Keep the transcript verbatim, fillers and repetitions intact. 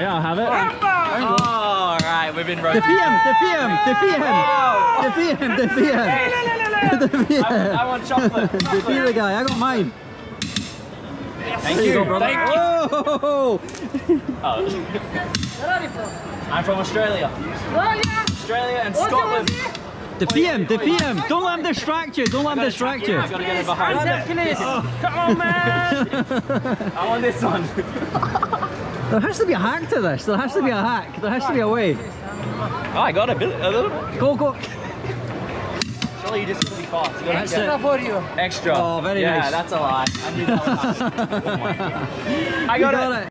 Yeah, I'll have it. All right, we've been broken. Defeat him! Defeat him! Defeat him! Defeat him! Defeat him! I want chocolate. Defeat the guy. I got mine. Yes. Thank you, brother. Thank you. Oh. Where are you from? I'm from Australia. Australia. Australia and Scotland. Defeat him! Defeat him! Don't let him distract you! Don't let him distract you! I gotta get it behind it. Oh. Come on, man! I want this one. There has to be a hack to this. There has to be a hack. There has to be a way. Oh, I got a bit, a little bit. Go, go. Surely you just need to be fast. That's extra for you. Extra. Oh, very yeah, nice. Yeah, that's a lot. I knew that was hard. I got, got it. it.